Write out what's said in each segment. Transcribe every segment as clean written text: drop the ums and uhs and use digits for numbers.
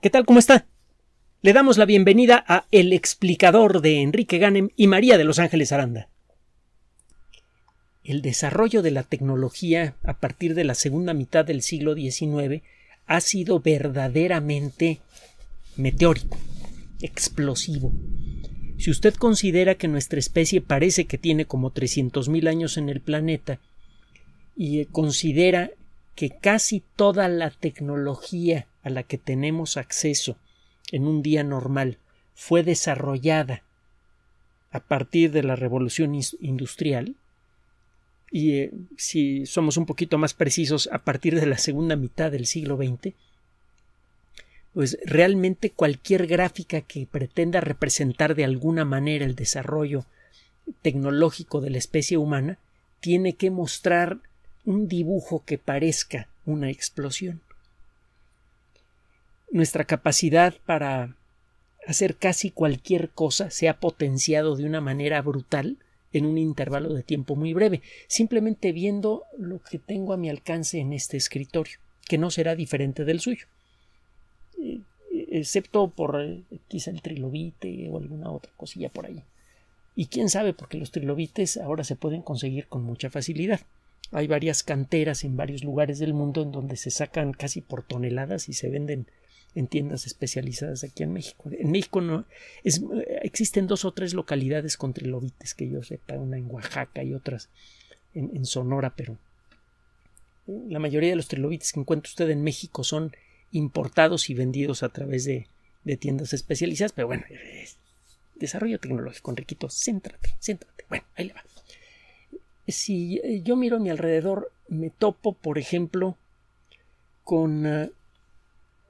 ¿Qué tal? ¿Cómo está? Le damos la bienvenida a El Explicador de Enrique Ganem y María de Los Ángeles Aranda. El desarrollo de la tecnología a partir de la segunda mitad del siglo XIX ha sido verdaderamente meteórico, explosivo. Si usted considera que nuestra especie parece que tiene como 300.000 años en el planeta y considera que casi toda la tecnología a la que tenemos acceso en un día normal fue desarrollada a partir de la revolución industrial, y si somos un poquito más precisos, a partir de la segunda mitad del siglo XX, pues realmente cualquier gráfica que pretenda representar de alguna manera el desarrollo tecnológico de la especie humana tiene que mostrar un dibujo que parezca una explosión. Nuestra capacidad para hacer casi cualquier cosa se ha potenciado de una manera brutal en un intervalo de tiempo muy breve, simplemente viendo lo que tengo a mi alcance en este escritorio, que no será diferente del suyo, excepto por quizá el trilobite o alguna otra cosilla por ahí. Y quién sabe, porque los trilobites ahora se pueden conseguir con mucha facilidad. Hay varias canteras en varios lugares del mundo en donde se sacan casi por toneladas y se venden en tiendas especializadas aquí en México. En México no, existen dos o tres localidades con trilobites que yo sepa, una en Oaxaca y otras en Sonora, pero la mayoría de los trilobites que encuentra usted en México son importados y vendidos a través de tiendas especializadas. Pero bueno, desarrollo tecnológico, Enriquito, céntrate. Bueno, ahí le va. Si yo miro a mi alrededor, me topo, por ejemplo, con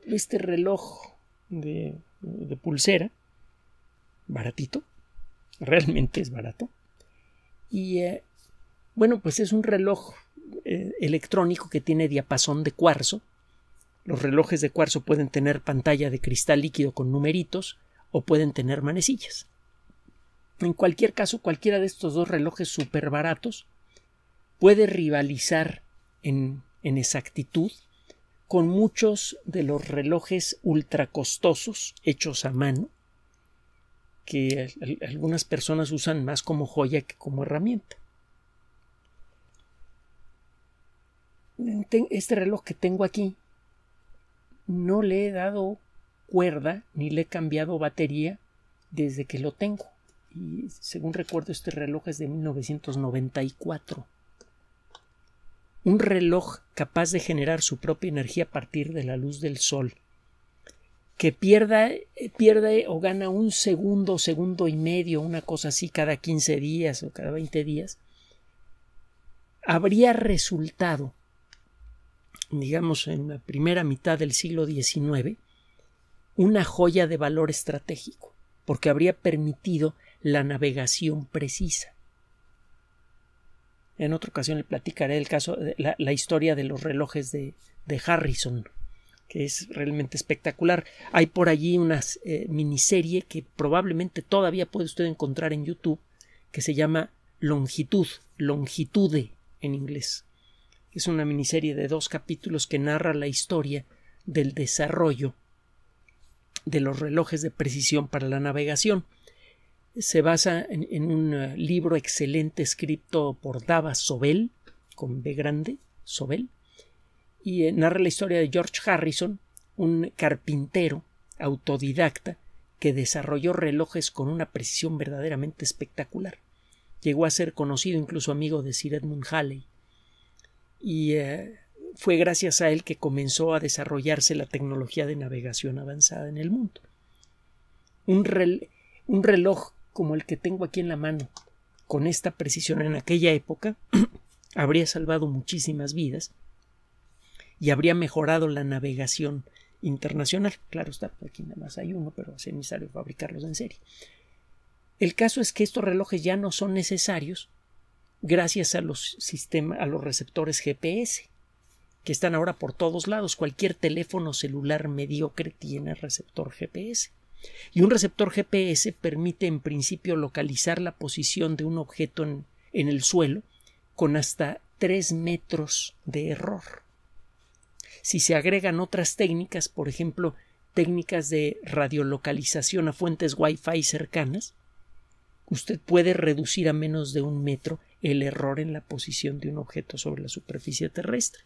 este reloj de pulsera, baratito, realmente es barato, y bueno, pues es un reloj electrónico que tiene diapasón de cuarzo. Los relojes de cuarzo pueden tener pantalla de cristal líquido con numeritos o pueden tener manecillas. En cualquier caso, cualquiera de estos dos relojes súper baratos puede rivalizar en exactitud con muchos de los relojes ultracostosos hechos a mano que algunas personas usan más como joya que como herramienta. Este reloj que tengo aquí no le he dado cuerda ni le he cambiado batería desde que lo tengo. Y según recuerdo, este reloj es de 1994. Un reloj capaz de generar su propia energía a partir de la luz del sol, que pierde o gana un segundo, segundo y medio, una cosa así, cada 15 días o cada 20 días, habría resultado, digamos, en la primera mitad del siglo XIX, una joya de valor estratégico, porque habría permitido la navegación precisa. En otra ocasión le platicaré el caso, la historia de los relojes de Harrison, que es realmente espectacular. Hay por allí una miniserie que probablemente todavía puede usted encontrar en YouTube, que se llama Longitud, Longitude en inglés. Es una miniserie de 2 capítulos que narra la historia del desarrollo de los relojes de precisión para la navegación. Se basa en un libro excelente escrito por Dava Sobel, con B grande, Sobel, y narra la historia de George Harrison, un carpintero autodidacta que desarrolló relojes con una precisión verdaderamente espectacular. Llegó a ser conocido, incluso amigo de Sir Edmund Halley, y fue gracias a él que comenzó a desarrollarse la tecnología de navegación avanzada en el mundo. Un reloj como el que tengo aquí en la mano, con esta precisión en aquella época, habría salvado muchísimas vidas y habría mejorado la navegación internacional. Claro está, aquí nada más hay uno, pero es necesario fabricarlos en serie. El caso es que estos relojes ya no son necesarios gracias a los receptores GPS, que están ahora por todos lados. Cualquier teléfono celular mediocre tiene receptor GPS. Y un receptor GPS permite en principio localizar la posición de un objeto en el suelo con hasta 3 metros de error. Si se agregan otras técnicas, por ejemplo, técnicas de radiolocalización a fuentes Wi-Fi cercanas, usted puede reducir a menos de 1 metro el error en la posición de un objeto sobre la superficie terrestre.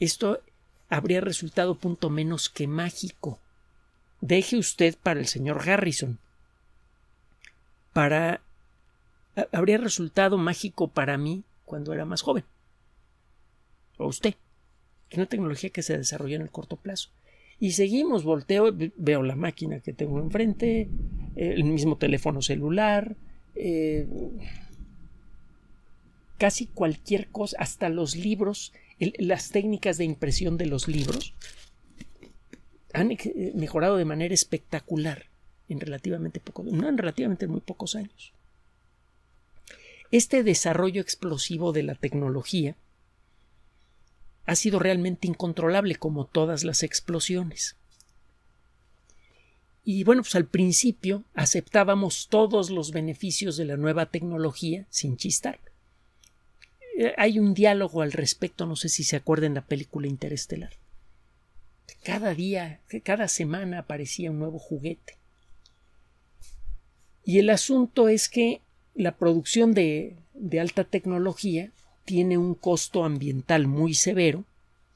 Esto habría resultado punto menos que mágico. Deje usted para el señor Harrison. Habría resultado mágico para mí cuando era más joven. O usted. Es una tecnología que se desarrolló en el corto plazo. Y seguimos, volteo, veo la máquina que tengo enfrente, el mismo teléfono celular, casi cualquier cosa, hasta los libros, las técnicas de impresión de los libros han mejorado de manera espectacular en relativamente muy pocos años. Este desarrollo explosivo de la tecnología ha sido realmente incontrolable, como todas las explosiones. Y bueno, pues al principio aceptábamos todos los beneficios de la nueva tecnología sin chistar. Hay un diálogo al respecto, no sé si se acuerdan, la película Interestelar. Cada día, cada semana aparecía un nuevo juguete. Y el asunto es que la producción de alta tecnología tiene un costo ambiental muy severo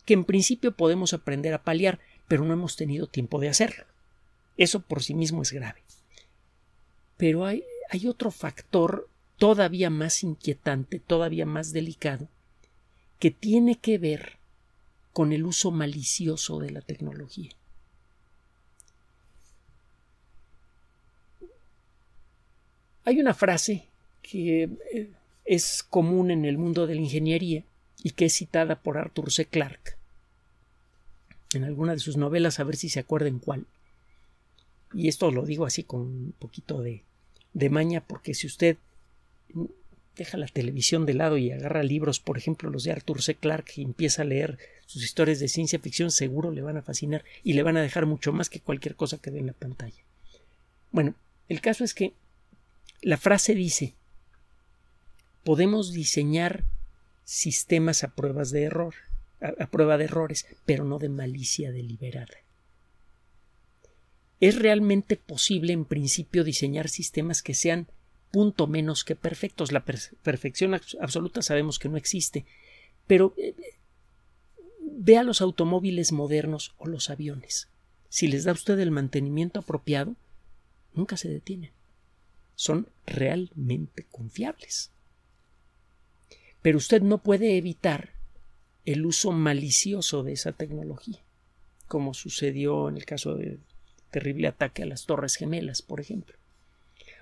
que en principio podemos aprender a paliar, pero no hemos tenido tiempo de hacerlo. Eso por sí mismo es grave. Pero hay otro factor todavía más inquietante, todavía más delicado, que tiene que ver con el uso malicioso de la tecnología. Hay una frase que es común en el mundo de la ingeniería y que es citada por Arthur C. Clarke en alguna de sus novelas, a ver si se acuerdan cuál. Y esto lo digo así con un poquito de maña, porque si usted deja la televisión de lado y agarra libros, por ejemplo los de Arthur C. Clarke, y empieza a leer sus historias de ciencia ficción, seguro le van a fascinar y le van a dejar mucho más que cualquier cosa que ve en la pantalla. Bueno, el caso es que la frase dice: podemos diseñar sistemas a pruebas de error, a prueba de errores, pero no de malicia deliberada. Es realmente posible en principio diseñar sistemas que sean punto menos que perfectos. La perfección absoluta sabemos que no existe, pero vea los automóviles modernos o los aviones. Si les da usted el mantenimiento apropiado, nunca se detienen. Son realmente confiables. Pero usted no puede evitar el uso malicioso de esa tecnología, como sucedió en el caso del terrible ataque a las Torres Gemelas, por ejemplo,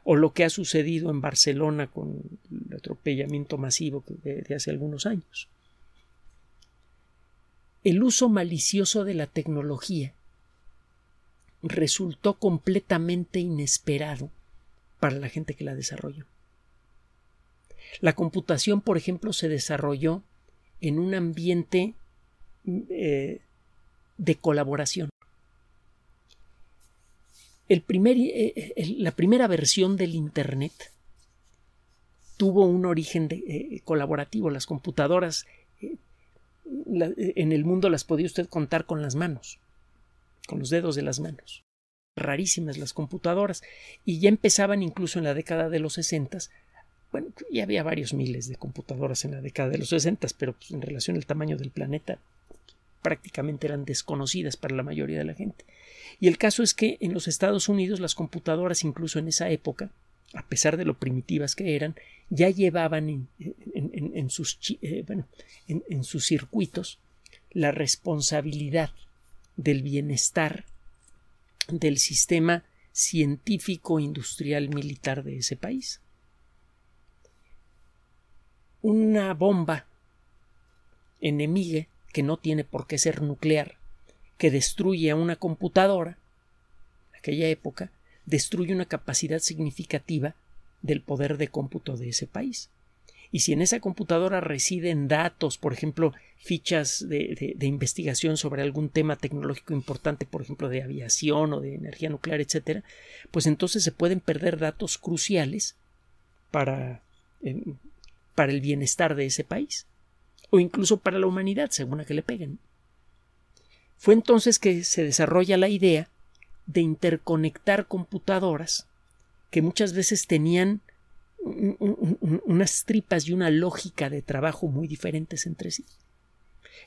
o lo que ha sucedido en Barcelona con el atropellamiento masivo de hace algunos años. El uso malicioso de la tecnología resultó completamente inesperado para la gente que la desarrolló. La computación, por ejemplo, se desarrolló en un ambiente de colaboración. La primera versión del Internet tuvo un origen colaborativo. Las computadoras en el mundo las podía usted contar con las manos, con los dedos de las manos. Rarísimas las computadoras, y ya empezaban incluso en la década de los 60. Bueno, ya había varios miles de computadoras en la década de los 60, pero pues en relación al tamaño del planeta prácticamente eran desconocidas para la mayoría de la gente. Y el caso es que en los Estados Unidos las computadoras, incluso en esa época, a pesar de lo primitivas que eran, ya llevaban en sus circuitos la responsabilidad del bienestar del sistema científico, industrial, militar de ese país. Una bomba enemiga, que no tiene por qué ser nuclear, que destruye a una computadora, en aquella época, destruye una capacidad significativa del poder de cómputo de ese país. Y si en esa computadora residen datos, por ejemplo, fichas de investigación sobre algún tema tecnológico importante, por ejemplo, de aviación o de energía nuclear, etc., pues entonces se pueden perder datos cruciales para el bienestar de ese país, o incluso para la humanidad, según a que le peguen. Fue entonces que se desarrolla la idea de interconectar computadoras que muchas veces tenían unas tripas y una lógica de trabajo muy diferentes entre sí.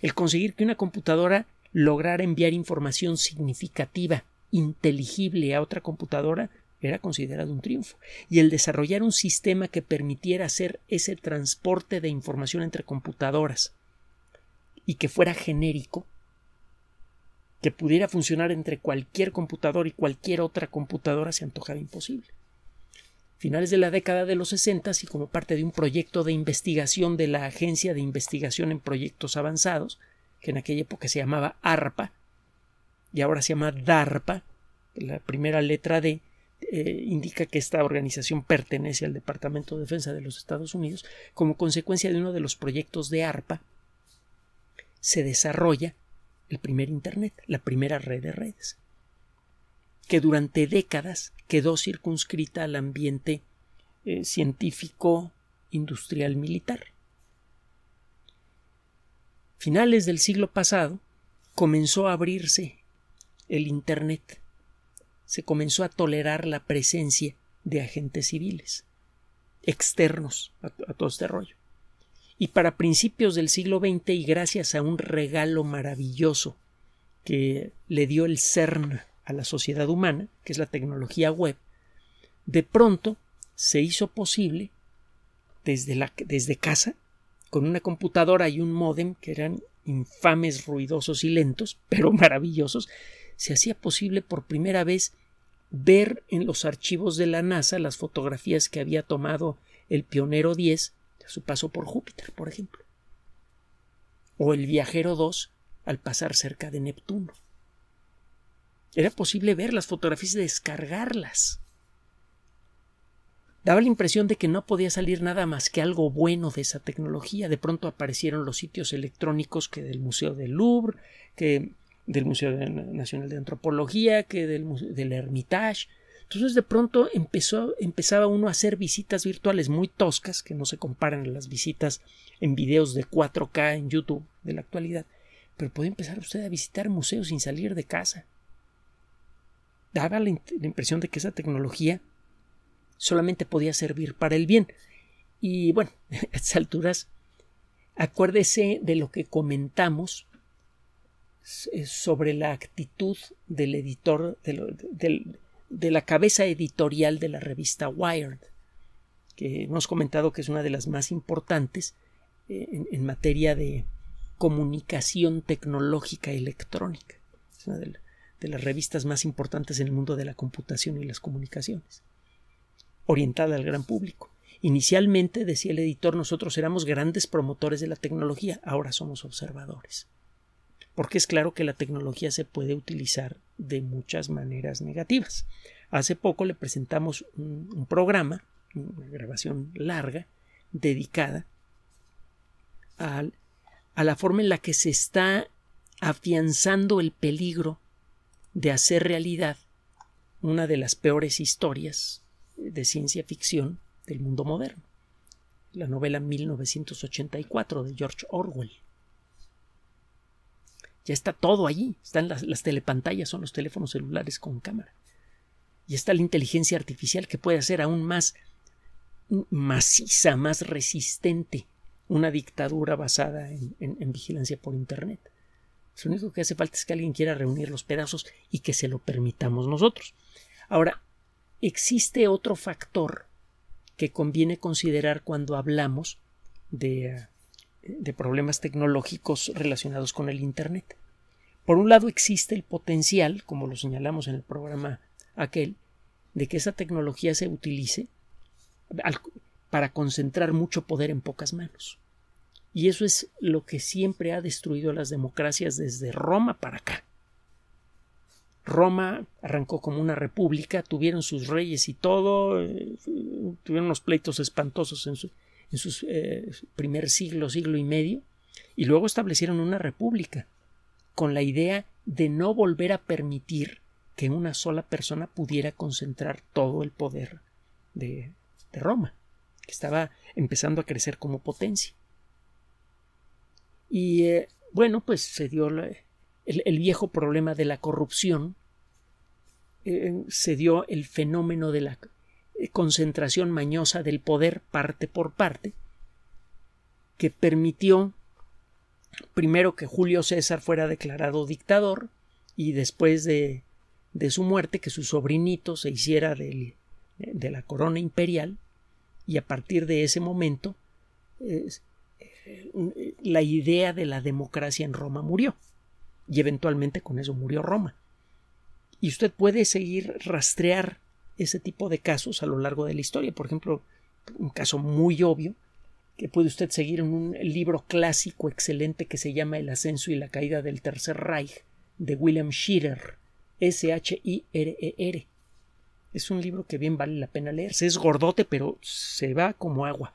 El conseguir que una computadora lograra enviar información significativa, inteligible a otra computadora, era considerado un triunfo, y el desarrollar un sistema que permitiera hacer ese transporte de información entre computadoras y que fuera genérico, que pudiera funcionar entre cualquier computadora y cualquier otra computadora, se antojaba imposible. Finales de la década de los 60 y como parte de un proyecto de investigación de la Agencia de Investigación en Proyectos Avanzados, que en aquella época se llamaba ARPA y ahora se llama DARPA, la primera letra D indica que esta organización pertenece al Departamento de Defensa de los Estados Unidos. Como consecuencia de uno de los proyectos de ARPA se desarrolla el primer Internet, la primera red de redes, que durante décadas quedó circunscrita al ambiente científico, industrial, militar. Finales del siglo pasado comenzó a abrirse el Internet. Se comenzó a tolerar la presencia de agentes civiles externos a todo este rollo. Y para principios del siglo XX, y gracias a un regalo maravilloso que le dio el CERN a la sociedad humana, que es la tecnología web, de pronto se hizo posible desde casa, con una computadora y un módem que eran infames, ruidosos y lentos, pero maravillosos, se hacía posible por primera vez ver en los archivos de la NASA las fotografías que había tomado el Pioneer 10 a su paso por Júpiter, por ejemplo, o el Viajero 2 al pasar cerca de Neptuno. Era posible ver las fotografías y descargarlas. Daba la impresión de que no podía salir nada más que algo bueno de esa tecnología. De pronto aparecieron los sitios electrónicos que del Museo del Louvre, que del Museo Nacional de Antropología, que del Hermitage. Entonces de pronto empezaba uno a hacer visitas virtuales muy toscas, que no se comparan a las visitas en videos de 4K en YouTube de la actualidad. Pero puede empezar usted a visitar museos sin salir de casa. Daba la impresión de que esa tecnología solamente podía servir para el bien. Y bueno, a estas alturas, acuérdese de lo que comentamos sobre la actitud del editor, de la cabeza editorial de la revista Wired, que hemos comentado que es una de las más importantes en materia de comunicación tecnológica electrónica. Es una de las revistas más importantes en el mundo de la computación y las comunicaciones, orientada al gran público. Inicialmente, decía el editor, nosotros éramos grandes promotores de la tecnología, ahora somos observadores, porque es claro que la tecnología se puede utilizar de muchas maneras negativas. Hace poco le presentamos un programa, una grabación larga, dedicada a la forma en la que se está afianzando el peligro de hacer realidad una de las peores historias de ciencia ficción del mundo moderno, la novela 1984 de George Orwell. Ya está todo allí, están las telepantallas, son los teléfonos celulares con cámara, y está la inteligencia artificial que puede hacer aún más maciza, más resistente una dictadura basada en vigilancia por Internet. Lo único que hace falta es que alguien quiera reunir los pedazos y que se lo permitamos nosotros. Ahora, existe otro factor que conviene considerar cuando hablamos de problemas tecnológicos relacionados con el Internet. Por un lado, existe el potencial, como lo señalamos en el programa aquel, de que esa tecnología se utilice para concentrar mucho poder en pocas manos. Y eso es lo que siempre ha destruido las democracias desde Roma para acá. Roma arrancó como una república, tuvieron sus reyes y todo, tuvieron unos pleitos espantosos en sus primer siglo y medio, y luego establecieron una república con la idea de no volver a permitir que una sola persona pudiera concentrar todo el poder de Roma, que estaba empezando a crecer como potencia. Y bueno, pues se dio el viejo problema de la corrupción, se dio el fenómeno de la concentración mañosa del poder parte por parte, que permitió primero que Julio César fuera declarado dictador y después de su muerte que su sobrinito se hiciera de la corona imperial, y a partir de ese momento la idea de la democracia en Roma murió, y eventualmente con eso murió Roma. Y usted puede seguir rastrear ese tipo de casos a lo largo de la historia. Por ejemplo, un caso muy obvio que puede usted seguir en un libro clásico excelente que se llama El ascenso y la caída del Tercer Reich, de William Schirer, S-H-I-R-E-R. Es un libro que bien vale la pena leerse. Es gordote, pero se va como agua.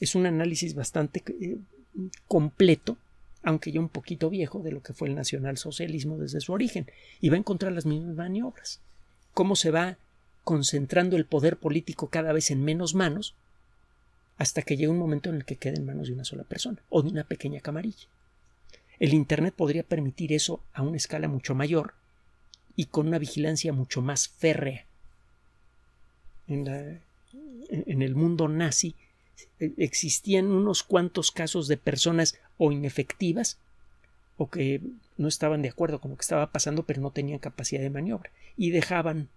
Es un análisis bastante completo, aunque ya un poquito viejo, de lo que fue el nacionalsocialismo desde su origen, y va a encontrar las mismas maniobras. Cómo se va concentrando el poder político cada vez en menos manos, hasta que llega un momento en el que queda en manos de una sola persona, o de una pequeña camarilla. El Internet podría permitir eso a una escala mucho mayor y con una vigilancia mucho más férrea. En el mundo nazi existían unos cuantos casos de personas o inefectivas o que no estaban de acuerdo con lo que estaba pasando, pero no tenían capacidad de maniobra y dejaban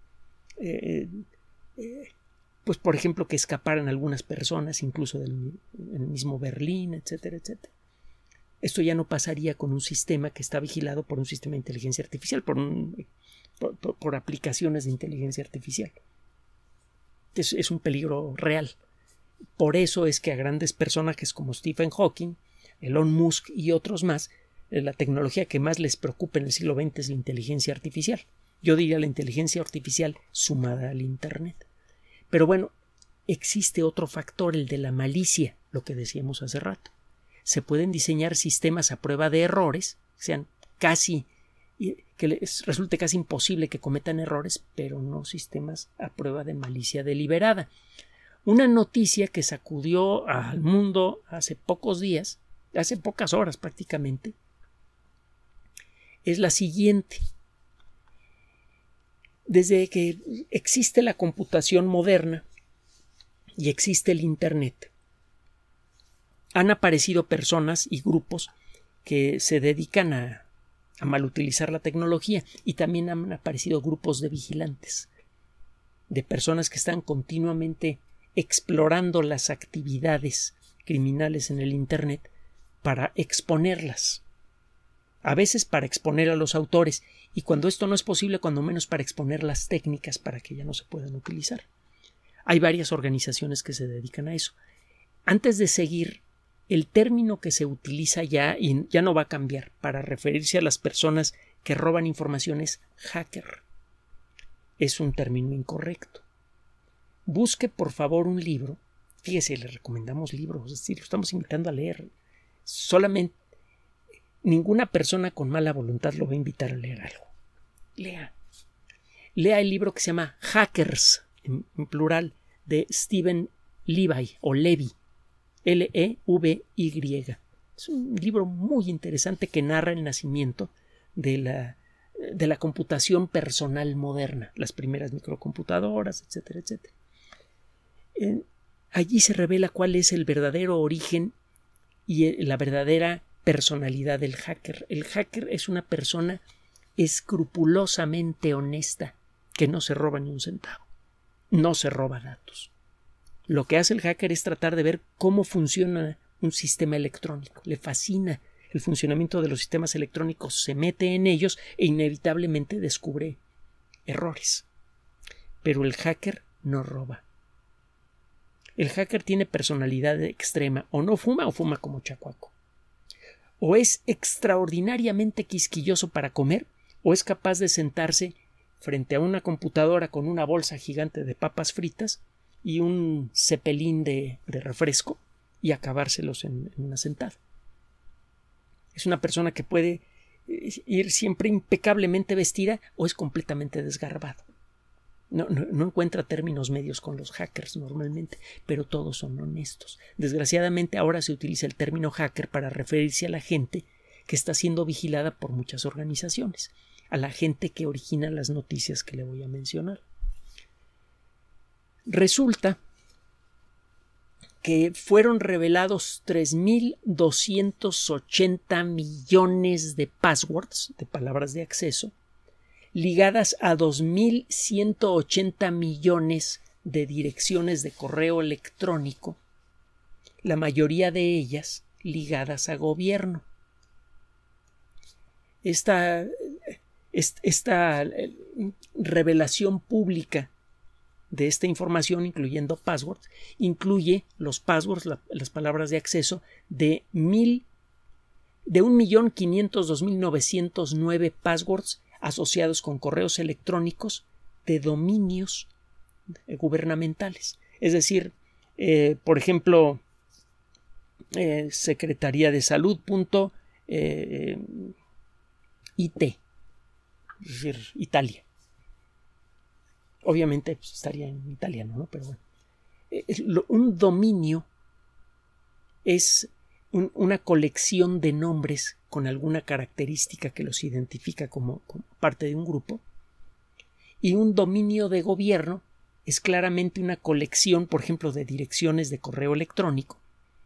pues por ejemplo que escaparan algunas personas incluso del mismo Berlín, etcétera, etcétera. Esto ya no pasaría con un sistema que está vigilado por un sistema de inteligencia artificial, por aplicaciones de inteligencia artificial. Es un peligro real. Por eso es que a grandes personajes como Stephen Hawking, Elon Musk y otros más, la tecnología que más les preocupa en el siglo XX es la inteligencia artificial. Yo diría la inteligencia artificial sumada al Internet. Pero bueno, existe otro factor, el de la malicia, lo que decíamos hace rato. Se pueden diseñar sistemas a prueba de errores, que les resulte casi imposible que cometan errores, pero no sistemas a prueba de malicia deliberada. Una noticia que sacudió al mundo hace pocos días, hace pocas horas prácticamente, es la siguiente. Desde que existe la computación moderna y existe el Internet, han aparecido personas y grupos que se dedican a malutilizar la tecnología, y también han aparecido grupos de vigilantes, de personas que están continuamente explorando las actividades criminales en el Internet para exponerlas, a veces para exponer a los autores, y cuando esto no es posible, cuando menos para exponer las técnicas para que ya no se puedan utilizar. Hay varias organizaciones que se dedican a eso. Antes de seguir, el término que se utiliza ya, y ya no va a cambiar, para referirse a las personas que roban información es hacker. Es un término incorrecto. Busque por favor un libro, fíjese, le recomendamos libros, es decir, lo estamos invitando a leer, solamente ninguna persona con mala voluntad lo va a invitar a leer algo. Lea el libro que se llama Hackers, en plural, de Stephen Levy o Levy, L-E-V-Y. Es un libro muy interesante que narra el nacimiento de la computación personal moderna, las primeras microcomputadoras, etcétera, etcétera. Allí se revela cuál es el verdadero origen y la verdadera personalidad del hacker. El hacker es una persona escrupulosamente honesta que no se roba ni un centavo, no se roba datos. Lo que hace el hacker es tratar de ver cómo funciona un sistema electrónico. Le fascina el funcionamiento de los sistemas electrónicos, se mete en ellos e inevitablemente descubre errores. Pero el hacker no roba. El hacker tiene personalidad extrema, o no fuma o fuma como chacuaco, o es extraordinariamente quisquilloso para comer, o es capaz de sentarse frente a una computadora con una bolsa gigante de papas fritas y un cepelín de refresco y acabárselos en una sentada. Es una persona que puede ir siempre impecablemente vestida o es completamente desgarbado. No encuentra términos medios con los hackers normalmente, pero todos son honestos. Desgraciadamente ahora se utiliza el término hacker para referirse a la gente que está siendo vigilada por muchas organizaciones, a la gente que origina las noticias que le voy a mencionar. Resulta que fueron revelados 3.280 millones de passwords, de palabras de acceso, ligadas a 2.180 millones de direcciones de correo electrónico, la mayoría de ellas ligadas a gobierno. Esta revelación pública de esta información, incluyendo passwords, incluye los passwords, las palabras de acceso de 1.502.909 passwords asociados con correos electrónicos de dominios gubernamentales. Es decir, por ejemplo, Secretaría de Salud.it, es decir, Italia. Obviamente pues, estaría en italiano, ¿no? Pero bueno. Un dominio es una colección de nombres con alguna característica que los identifica como parte de un grupo. Y un dominio de gobierno es claramente una colección, por ejemplo, de direcciones de correo electrónico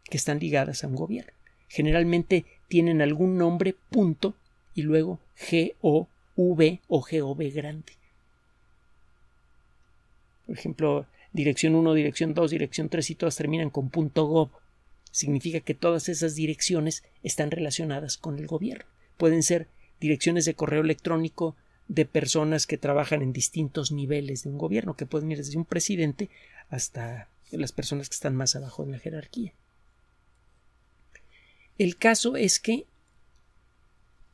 que están ligadas a un gobierno. Generalmente tienen algún nombre, punto, y luego G-O-V o G-O-V grande. Por ejemplo, dirección 1, dirección 2, dirección 3 y todas terminan con .gov. Significa que todas esas direcciones están relacionadas con el gobierno. Pueden ser direcciones de correo electrónico de personas que trabajan en distintos niveles de un gobierno, que pueden ir desde un presidente hasta las personas que están más abajo en la jerarquía. El caso es que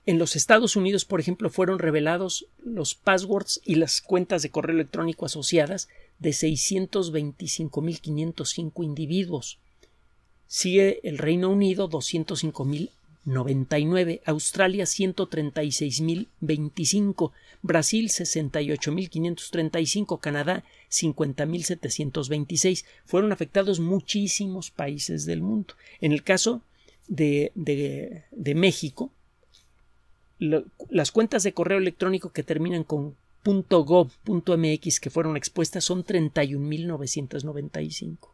en los Estados Unidos, por ejemplo, fueron revelados los passwords y las cuentas de correo electrónico asociadas de 625.505 individuos. Sigue el Reino Unido, 205.099, Australia, 136.025, Brasil, 68.535, Canadá, 50.726. Fueron afectados muchísimos países del mundo. En el caso de México, las cuentas de correo electrónico que terminan con .gov.mx que fueron expuestas son 31.995.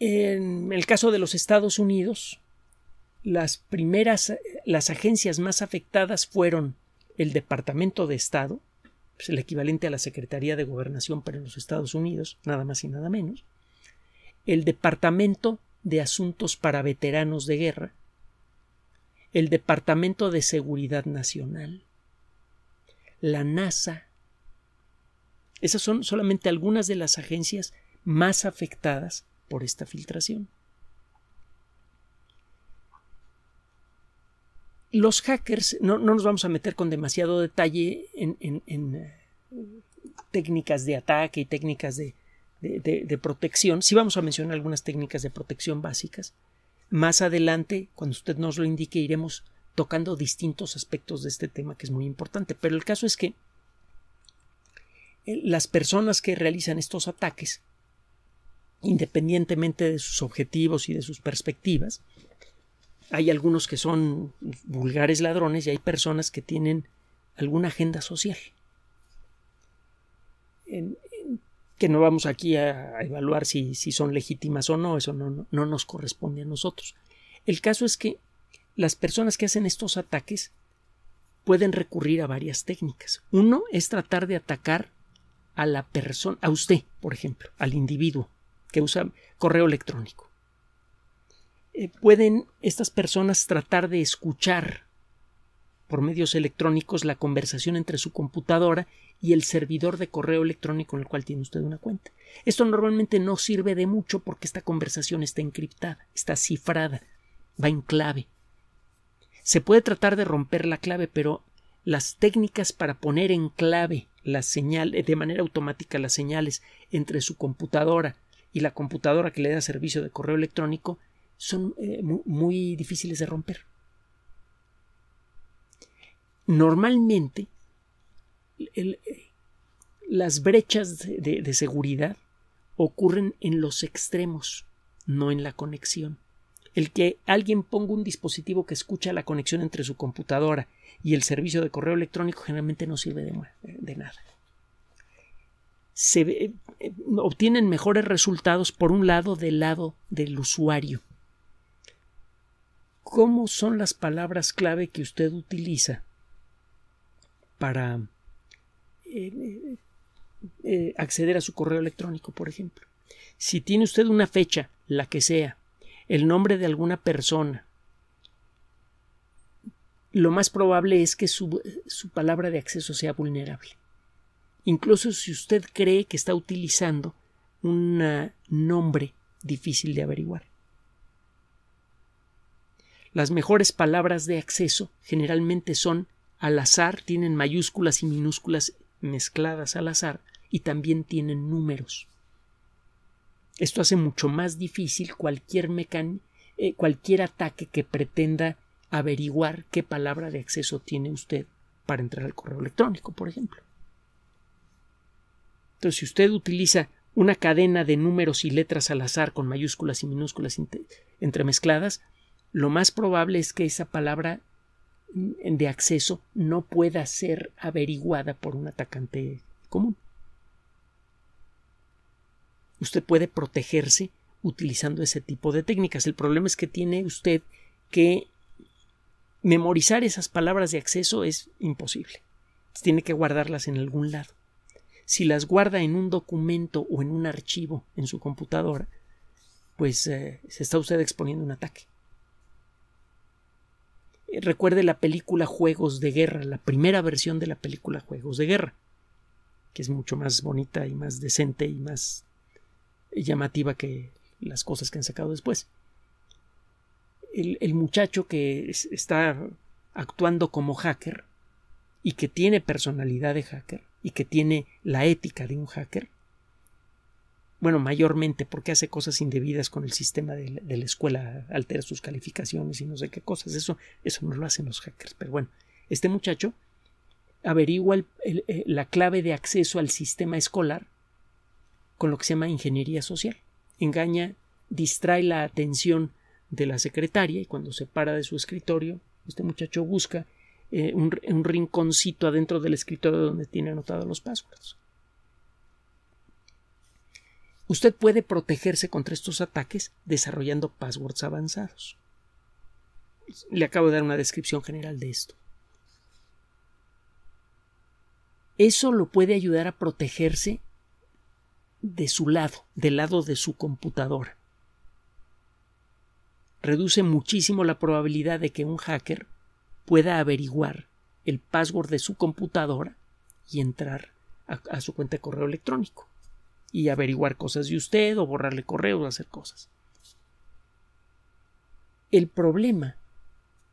En el caso de los Estados Unidos, las agencias más afectadas fueron el Departamento de Estado, pues el equivalente a la Secretaría de Gobernación para los Estados Unidos, nada más y nada menos, el Departamento de Asuntos para Veteranos de Guerra, el Departamento de Seguridad Nacional, la NASA. Esas son solamente algunas de las agencias más afectadas por esta filtración. Los hackers, no nos vamos a meter con demasiado detalle en técnicas de ataque y técnicas de protección. Sí vamos a mencionar algunas técnicas de protección básicas. Más adelante, cuando usted nos lo indique, iremos tocando distintos aspectos de este tema que es muy importante. Pero el caso es que las personas que realizan estos ataques, independientemente de sus objetivos y de sus perspectivas, hay algunos que son vulgares ladrones y hay personas que tienen alguna agenda social. Que no vamos aquí a evaluar si son legítimas o no, eso no nos corresponde a nosotros. El caso es que las personas que hacen estos ataques pueden recurrir a varias técnicas. Uno es tratar de atacar a la persona, a usted, por ejemplo, al individuo que usa correo electrónico. Pueden estas personas tratar de escuchar por medios electrónicos la conversación entre su computadora y el servidor de correo electrónico en el cual tiene usted una cuenta. Esto normalmente no sirve de mucho porque esta conversación está encriptada, está cifrada, va en clave. Se puede tratar de romper la clave, pero las técnicas para poner en clave la señal, de manera automática las señales entre su computadora y la computadora que le da servicio de correo electrónico son muy difíciles de romper. Normalmente las brechas de seguridad ocurren en los extremos, no en la conexión. el que alguien ponga un dispositivo que escucha la conexión entre su computadora y el servicio de correo electrónico generalmente no sirve de nada. Obtienen mejores resultados por un lado del usuario. ¿Cómo son las palabras clave que usted utiliza para acceder a su correo electrónico, por ejemplo? Si tiene usted una fecha, la que sea, el nombre de alguna persona, lo más probable es que su palabra de acceso sea vulnerable. Incluso si usted cree que está utilizando un nombre difícil de averiguar. Las mejores palabras de acceso generalmente son al azar, tienen mayúsculas y minúsculas mezcladas al azar y también tienen números. Esto hace mucho más difícil cualquier ataque que pretenda averiguar qué palabra de acceso tiene usted para entrar al correo electrónico, por ejemplo. Entonces, si usted utiliza una cadena de números y letras al azar con mayúsculas y minúsculas entremezcladas, lo más probable es que esa palabra de acceso no pueda ser averiguada por un atacante común. Usted puede protegerse utilizando ese tipo de técnicas. El problema es que tiene usted que memorizar esas palabras de acceso, es imposible. Tiene que guardarlas en algún lado. Si las guarda en un documento o en un archivo en su computadora, pues se está usted exponiendo un ataque. Recuerde la película Juegos de Guerra, la primera versión de la película Juegos de Guerra, que es mucho más bonita y más decente y más llamativa que las cosas que han sacado después. El muchacho que está actuando como hacker y que tiene personalidad de hacker y que tiene la ética de un hacker, bueno, mayormente porque hace cosas indebidas con el sistema de la escuela, altera sus calificaciones y no sé qué cosas, eso no lo hacen los hackers, pero bueno, este muchacho averigua la clave de acceso al sistema escolar con lo que se llama ingeniería social. Engaña, distrae la atención de la secretaria y cuando se para de su escritorio, este muchacho busca un rinconcito adentro del escritorio donde tiene anotados los passwords. Usted puede protegerse contra estos ataques desarrollando passwords avanzados. Le acabo de dar una descripción general de esto. Eso lo puede ayudar a protegerse de su lado, del lado de su computadora. Reduce muchísimo la probabilidad de que un hacker pueda averiguar el password de su computadora y entrar a su cuenta de correo electrónico y averiguar cosas de usted o borrarle correos o hacer cosas. El problema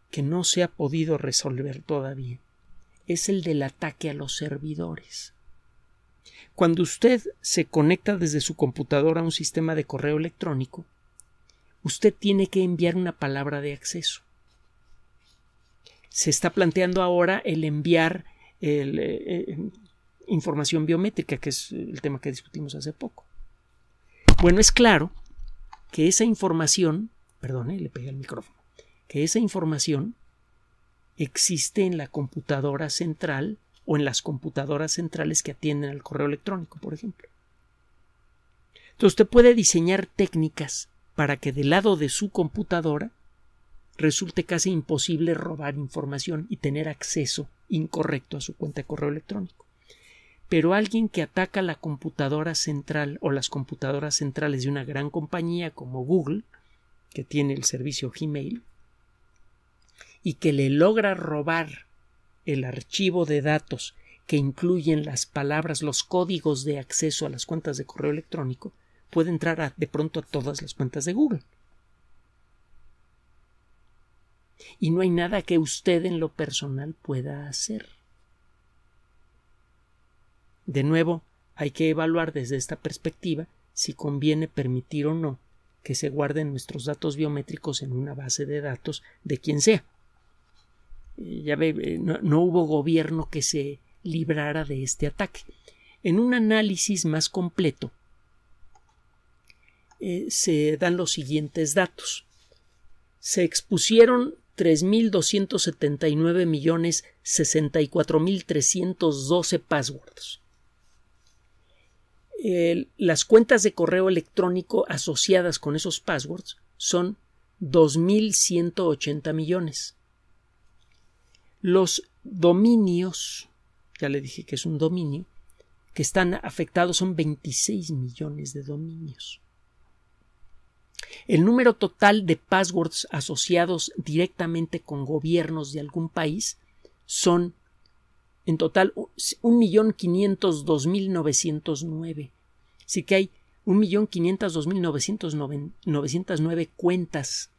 que no se ha podido resolver todavía es el del ataque a los servidores. Cuando usted se conecta desde su computadora a un sistema de correo electrónico, usted tiene que enviar una palabra de acceso. Se está planteando ahora el enviar información biométrica, que es el tema que discutimos hace poco. Bueno, es claro que esa información, perdone, le pegué el micrófono, que esa información existe en la computadora central o en las computadoras centrales que atienden al correo electrónico, por ejemplo. Entonces usted puede diseñar técnicas para que del lado de su computadora resulte casi imposible robar información y tener acceso incorrecto a su cuenta de correo electrónico. Pero alguien que ataca la computadora central o las computadoras centrales de una gran compañía como Google, que tiene el servicio Gmail, y que le logra robar el archivo de datos que incluyen las palabras, los códigos de acceso a las cuentas de correo electrónico, puede entrar de pronto a todas las cuentas de Google. Y no hay nada que usted en lo personal pueda hacer. De nuevo, hay que evaluar desde esta perspectiva si conviene permitir o no que se guarden nuestros datos biométricos en una base de datos de quien sea. Ya ve, no hubo gobierno que se librara de este ataque. En un análisis más completo se dan los siguientes datos. se expusieron 3,279,064,312 passwords. Las cuentas de correo electrónico asociadas con esos passwords son 2,180 millones. Los dominios, ya le dije que es un dominio, que están afectados son 26 millones de dominios. El número total de passwords asociados directamente con gobiernos de algún país son en total 1,502,909. Así que hay 1,502,909 cuentas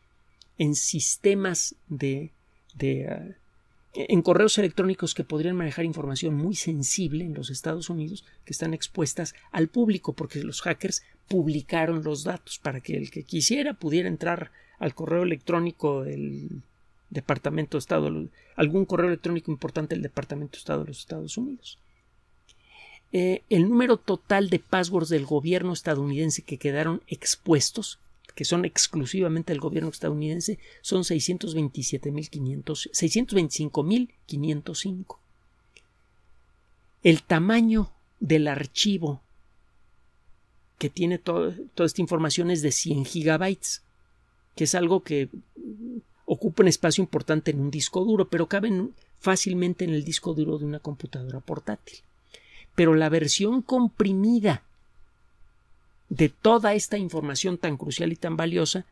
en sistemas en correos electrónicos que podrían manejar información muy sensible en los Estados Unidos, que están expuestas al público porque los hackers publicaron los datos para que el que quisiera pudiera entrar al correo electrónico del Departamento de Estado, algún correo electrónico importante del Departamento de Estado de los Estados Unidos. El número total de passwords del gobierno estadounidense que quedaron expuestos, que son exclusivamente del gobierno estadounidense, son 625,505. El tamaño del archivo que tiene toda esta información es de 100 gigabytes, que es algo que ocupa un espacio importante en un disco duro, pero caben fácilmente en el disco duro de una computadora portátil. Pero la versión comprimida de toda esta información tan crucial y tan valiosa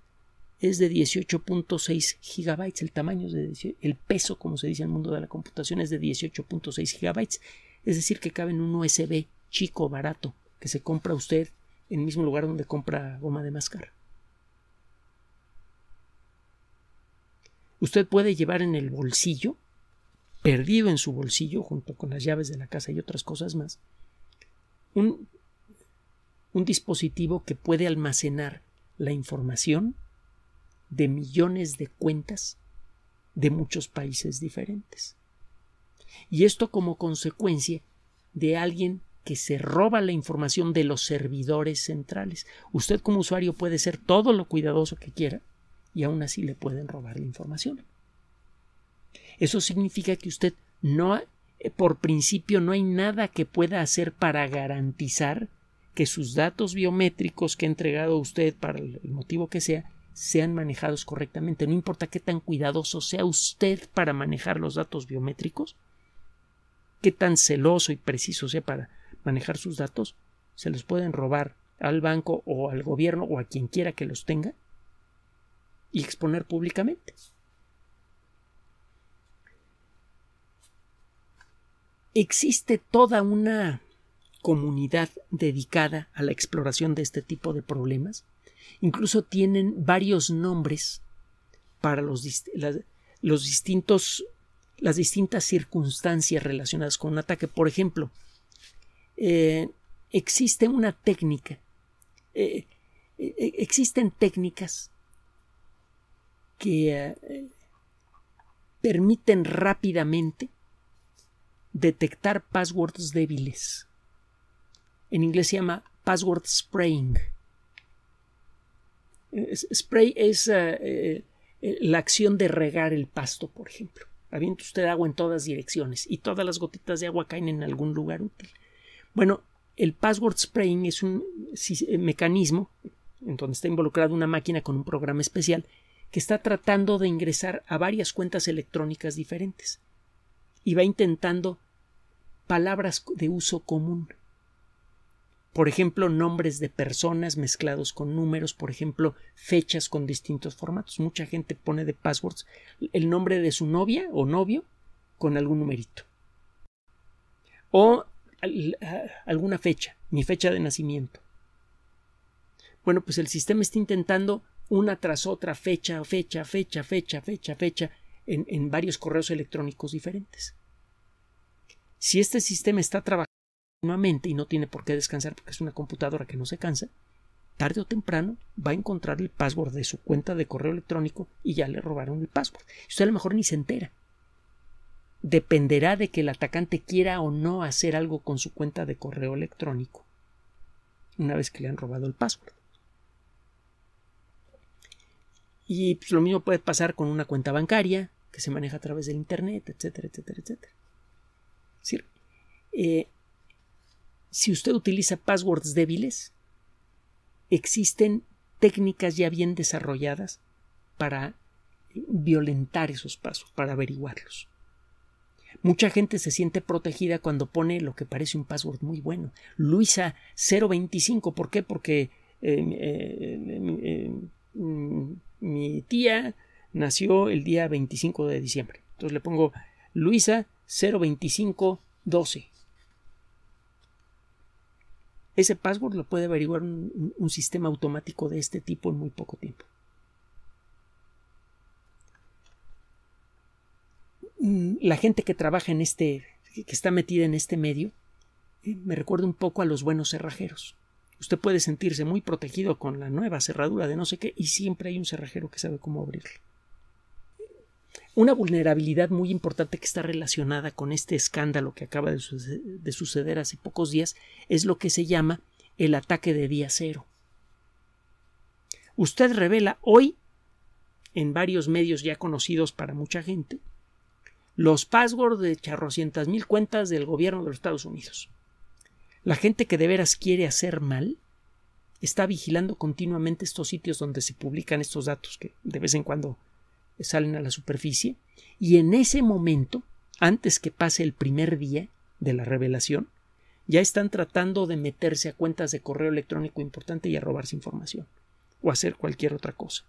es de 18.6 gigabytes. El tamaño, el peso, como se dice en el mundo de la computación, es de 18.6 gigabytes. Es decir, que cabe en un USB chico, barato, que se compra usted en el mismo lugar donde compra goma de mascar. Usted puede llevar en el bolsillo, perdido en su bolsillo, junto con las llaves de la casa y otras cosas más, un dispositivo que puede almacenar la información de millones de cuentas de muchos países diferentes. Y esto como consecuencia de alguien que se roba la información de los servidores centrales. Usted como usuario puede ser todo lo cuidadoso que quiera y aún así le pueden robar la información. Eso significa que usted no, por principio, no hay nada que pueda hacer para garantizar que sus datos biométricos que ha entregado usted para el motivo que sea, sean manejados correctamente. No importa qué tan cuidadoso sea usted para manejar los datos biométricos, qué tan celoso y preciso sea para manejar sus datos, se los pueden robar al banco o al gobierno o a quien quiera que los tenga y exponer públicamente. Existe toda una comunidad dedicada a la exploración de este tipo de problemas. Incluso tienen varios nombres para las distintas circunstancias relacionadas con un ataque. Por ejemplo, existe una técnica, existen técnicas que permiten rápidamente detectar passwords débiles. En inglés se llama password spraying. Spray es la acción de regar el pasto, por ejemplo. Avienta usted agua en todas direcciones y todas las gotitas de agua caen en algún lugar útil. Bueno, el password spraying es un mecanismo en donde está involucrada una máquina con un programa especial que está tratando de ingresar a varias cuentas electrónicas diferentes y va intentando palabras de uso común. Por ejemplo, nombres de personas mezclados con números, por ejemplo, fechas con distintos formatos. Mucha gente pone de passwords el nombre de su novia o novio con algún numerito. O alguna fecha, mi fecha de nacimiento. Bueno, pues el sistema está intentando una tras otra fecha en varios correos electrónicos diferentes. Si este sistema está trabajando y no tiene por qué descansar porque es una computadora que no se cansa, tarde o temprano va a encontrar el password de su cuenta de correo electrónico y ya le robaron el password. Usted a lo mejor ni se entera. Dependerá de que el atacante quiera o no hacer algo con su cuenta de correo electrónico una vez que le han robado el password. Y pues, lo mismo puede pasar con una cuenta bancaria que se maneja a través del internet, etcétera, etcétera, etcétera. ¿Sí? Si usted utiliza passwords débiles, existen técnicas ya bien desarrolladas para violentar esos pasos, para averiguarlos. Mucha gente se siente protegida cuando pone lo que parece un password muy bueno. Luisa 025, ¿por qué? Porque mi tía nació el día 25 de diciembre. Entonces le pongo Luisa 02512. Ese password lo puede averiguar un sistema automático de este tipo en muy poco tiempo. La gente que trabaja en que está metida en este medio, me recuerda un poco a los buenos cerrajeros. Usted puede sentirse muy protegido con la nueva cerradura de no sé qué y siempre hay un cerrajero que sabe cómo abrirlo. Una vulnerabilidad muy importante que está relacionada con este escándalo que acaba de suceder hace pocos días es lo que se llama el ataque de día cero. Usted revela hoy, en varios medios ya conocidos para mucha gente, los passwords de 800,000 cuentas del gobierno de los Estados Unidos. La gente que de veras quiere hacer mal está vigilando continuamente estos sitios donde se publican estos datos que de vez en cuando salen a la superficie, y en ese momento, antes que pase el primer día de la revelación, ya están tratando de meterse a cuentas de correo electrónico importante y a robarse información o hacer cualquier otra cosa.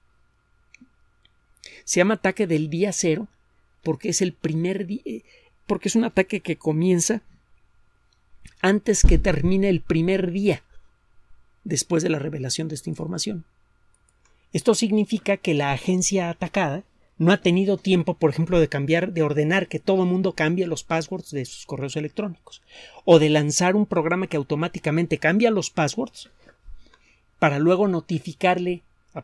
Se llama ataque del día cero porque es el primer día, porque es un ataque que comienza antes que termine el primer día después de la revelación de esta información. Esto significa que la agencia atacada no ha tenido tiempo, por ejemplo, de cambiar, de ordenar que todo el mundo cambie los passwords de sus correos electrónicos, o de lanzar un programa que automáticamente cambia los passwords para luego notificarle a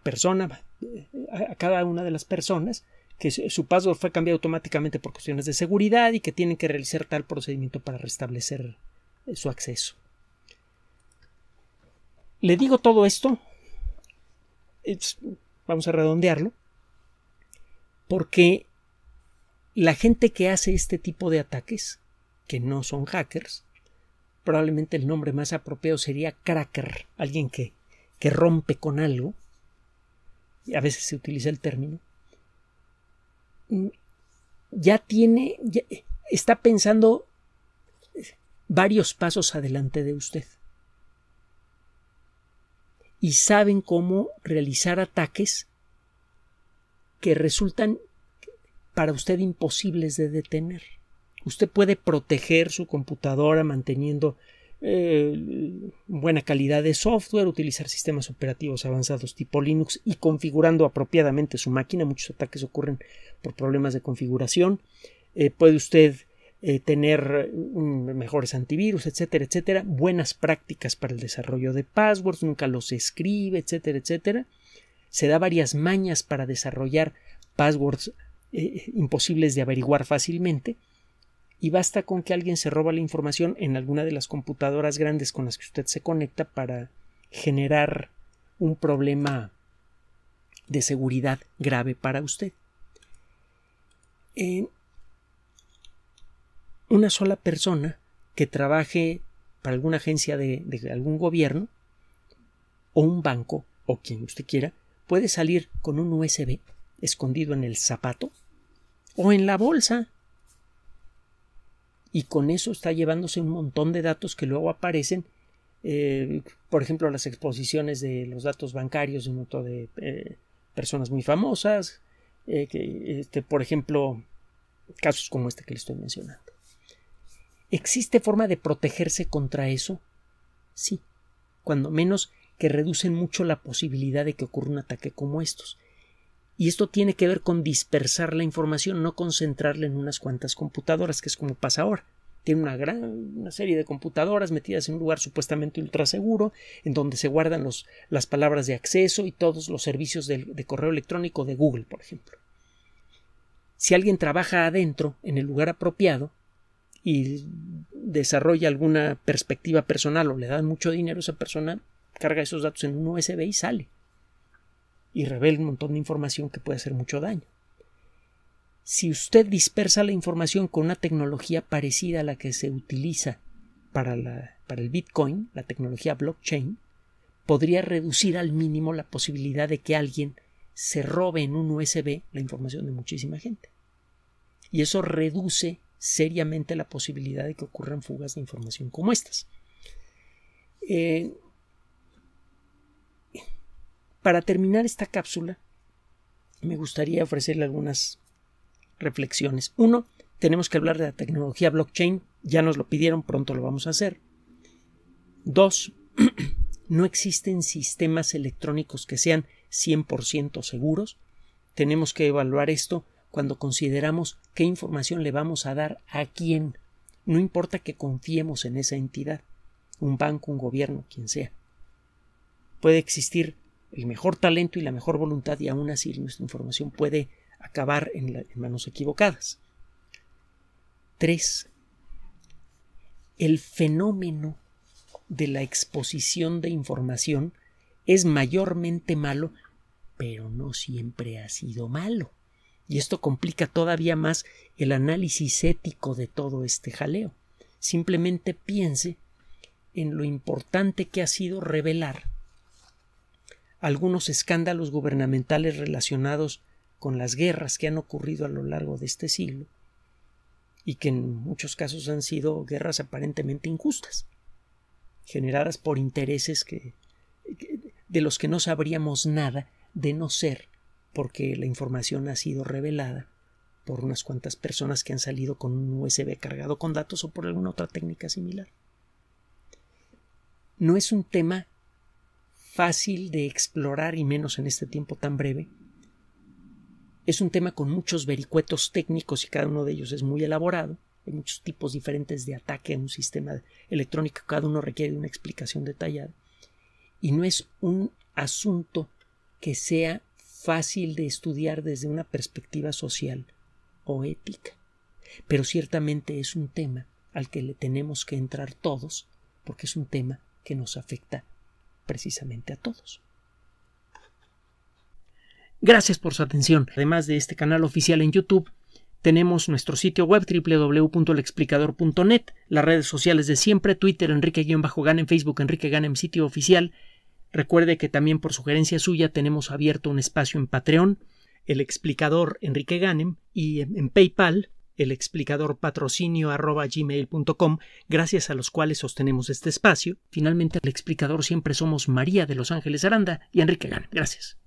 cada una de las personas que su password fue cambiado automáticamente por cuestiones de seguridad y que tienen que realizar tal procedimiento para restablecer su acceso. Le digo todo esto, vamos a redondearlo, porque la gente que hace este tipo de ataques, que no son hackers, probablemente el nombre más apropiado sería cracker, alguien que rompe con algo, y a veces se utiliza el término, está pensando varios pasos adelante de usted. Y saben cómo realizar ataques que resultan para usted imposibles de detener. Usted puede proteger su computadora manteniendo buena calidad de software, utilizar sistemas operativos avanzados tipo Linux y configurando apropiadamente su máquina. Muchos ataques ocurren por problemas de configuración. Puede usted tener mejores antivirus, etcétera, etcétera, buenas prácticas para el desarrollo de passwords, nunca los escribe, etcétera, etcétera. Se da varias mañas para desarrollar passwords imposibles de averiguar fácilmente, y basta con que alguien se roba la información en alguna de las computadoras grandes con las que usted se conecta para generar un problema de seguridad grave para usted. Una sola persona que trabaje para alguna agencia de algún gobierno o un banco o quien usted quiera puede salir con un USB escondido en el zapato o en la bolsa, y con eso está llevándose un montón de datos que luego aparecen, por ejemplo, las exposiciones de los datos bancarios de un montón de personas muy famosas, por ejemplo, casos como este que le estoy mencionando. ¿Existe forma de protegerse contra eso? Sí, cuando menos que reducen mucho la posibilidad de que ocurra un ataque como estos. Y esto tiene que ver con dispersar la información, no concentrarla en unas cuantas computadoras, que es como pasa ahora. Tiene una serie de computadoras metidas en un lugar supuestamente ultra seguro, en donde se guardan las palabras de acceso y todos los servicios de correo electrónico de Google, por ejemplo. Si alguien trabaja adentro, en el lugar apropiado, y desarrolla alguna perspectiva personal o le dan mucho dinero, esa persona carga esos datos en un USB y sale. y revela un montón de información que puede hacer mucho daño. Si usted dispersa la información con una tecnología parecida a la que se utiliza para el Bitcoin, la tecnología blockchain, podría reducir al mínimo la posibilidad de que alguien se robe en un USB la información de muchísima gente. Y eso reduce seriamente la posibilidad de que ocurran fugas de información como estas. Para terminar esta cápsula, me gustaría ofrecerle algunas reflexiones. Uno, tenemos que hablar de la tecnología blockchain, ya nos lo pidieron, pronto lo vamos a hacer. Dos, no existen sistemas electrónicos que sean 100% seguros. Tenemos que evaluar esto cuando consideramos qué información le vamos a dar a quién. No importa que confiemos en esa entidad, un banco, un gobierno, quien sea. Puede existir el mejor talento y la mejor voluntad y aún así nuestra información puede acabar en manos equivocadas. 3. El fenómeno de la exposición de información es mayormente malo, pero no siempre ha sido malo. Y esto complica todavía más el análisis ético de todo este jaleo. Simplemente piense en lo importante que ha sido revelar algunos escándalos gubernamentales relacionados con las guerras que han ocurrido a lo largo de este siglo y que en muchos casos han sido guerras aparentemente injustas, generadas por intereses de los que no sabríamos nada de no ser porque la información ha sido revelada por unas cuantas personas que han salido con un USB cargado con datos o por alguna otra técnica similar. No es un tema fácil de explorar y menos en este tiempo tan breve. Es un tema con muchos vericuetos técnicos y cada uno de ellos es muy elaborado. Hay muchos tipos diferentes de ataque a un sistema electrónico, cada uno requiere una explicación detallada. Y no es un asunto que sea fácil de estudiar desde una perspectiva social o ética. Pero ciertamente es un tema al que le tenemos que entrar todos, porque es un tema que nos afecta precisamente a todos. Gracias por su atención. Además de este canal oficial en YouTube, tenemos nuestro sitio web www.elexplicador.net, las redes sociales de siempre, Twitter Enrique-Ganem, Facebook Enrique Ganem, sitio oficial. Recuerde que también por sugerencia suya tenemos abierto un espacio en Patreon, El Explicador Enrique Ganem, y en PayPal, elexplicadorpatrocinio@gmail.com, gracias a los cuales sostenemos este espacio. Finalmente, El Explicador siempre somos María de Los Ángeles Aranda y Enrique Ganem. Gracias.